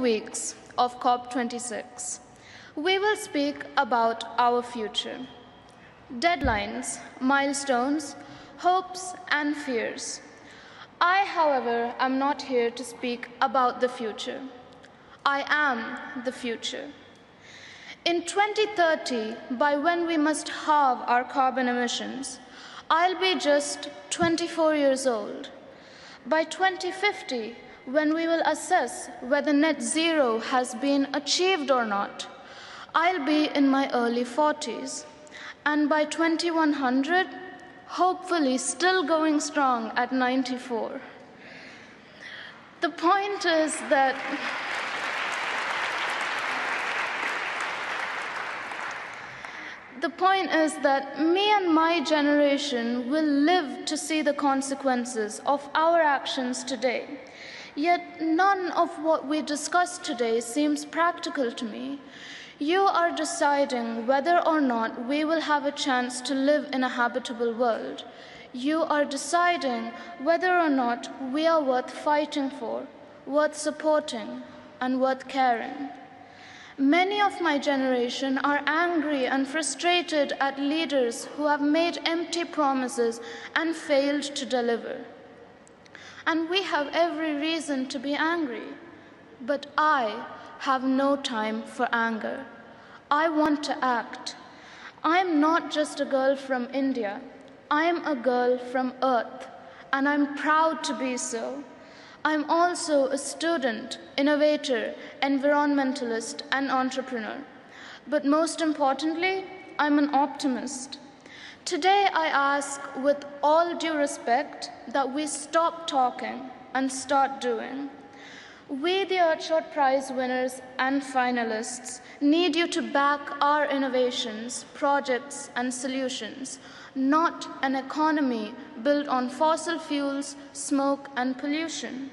2 weeks of COP26, we will speak about our future, deadlines, milestones, hopes, and fears. I, however, am not here to speak about the future. I am the future. In 2030, by when we must halve our carbon emissions, I'll be just 24 years old. By 2050, when we will assess whether net zero has been achieved or not, I'll be in my early 40s. And by 2100, hopefully still going strong at 94. The point is that me and my generation will live to see the consequences of our actions today. Yet none of what we discussed today seems practical to me. You are deciding whether or not we will have a chance to live in a habitable world. You are deciding whether or not we are worth fighting for, worth supporting, and worth caring. Many of my generation are angry and frustrated at leaders who have made empty promises and failed to deliver. And we have every reason to be angry, but I have no time for anger. I want to act. I'm not just a girl from India. I'm a girl from Earth, and I'm proud to be so. I'm also a student, innovator, environmentalist, and entrepreneur. But most importantly, I'm an optimist. Today I ask, with all due respect, that we stop talking and start doing. We, the Earthshot Prize winners and finalists, need you to back our innovations, projects, and solutions, not an economy built on fossil fuels, smoke, and pollution.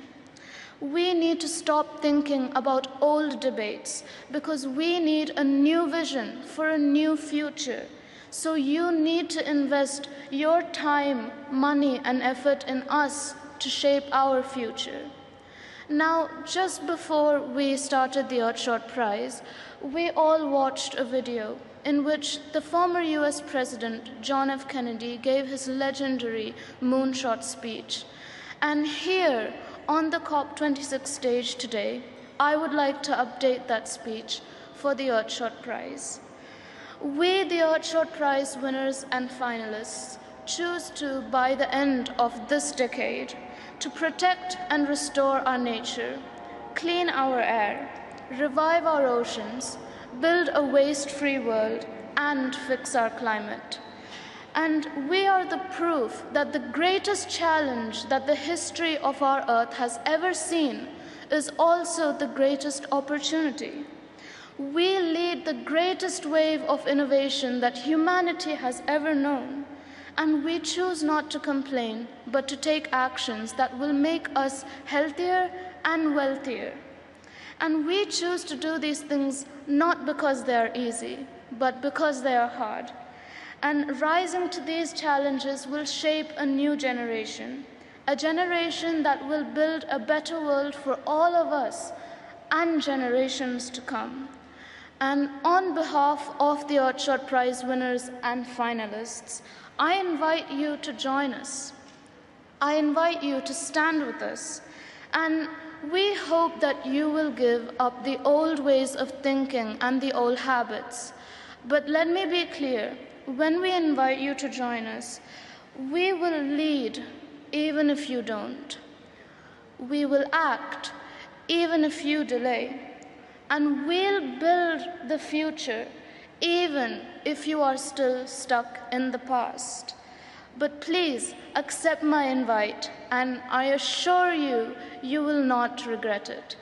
We need to stop thinking about old debates because we need a new vision for a new future. So you need to invest your time, money, and effort in us to shape our future. Now, just before we started the Earthshot Prize, we all watched a video in which the former US President John F. Kennedy gave his legendary moonshot speech. And here, on the COP26 stage today, I would like to update that speech for the Earthshot Prize. We, the Earthshot Prize winners and finalists, choose to, by the end of this decade, to protect and restore our nature, clean our air, revive our oceans, build a waste-free world, and fix our climate. And we are the proof that the greatest challenge that the history of our Earth has ever seen is also the greatest opportunity. We lead the greatest wave of innovation that humanity has ever known. And we choose not to complain, but to take actions that will make us healthier and wealthier. And we choose to do these things not because they are easy, but because they are hard. And rising to these challenges will shape a new generation, a generation that will build a better world for all of us and generations to come. And on behalf of the Earthshot Prize winners and finalists, I invite you to join us. I invite you to stand with us. And we hope that you will give up the old ways of thinking and the old habits. But let me be clear, when we invite you to join us, we will lead even if you don't. We will act even if you delay. And we'll build the future even if you are still stuck in the past. But please accept my invite, and I assure you, you will not regret it.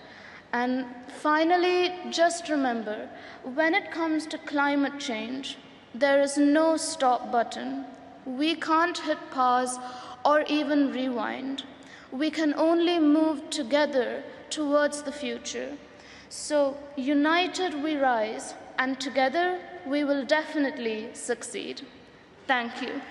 And finally, just remember, when it comes to climate change, there is no stop button. We can't hit pause or even rewind. We can only move together towards the future. So, united we rise, and together we will definitely succeed. Thank you.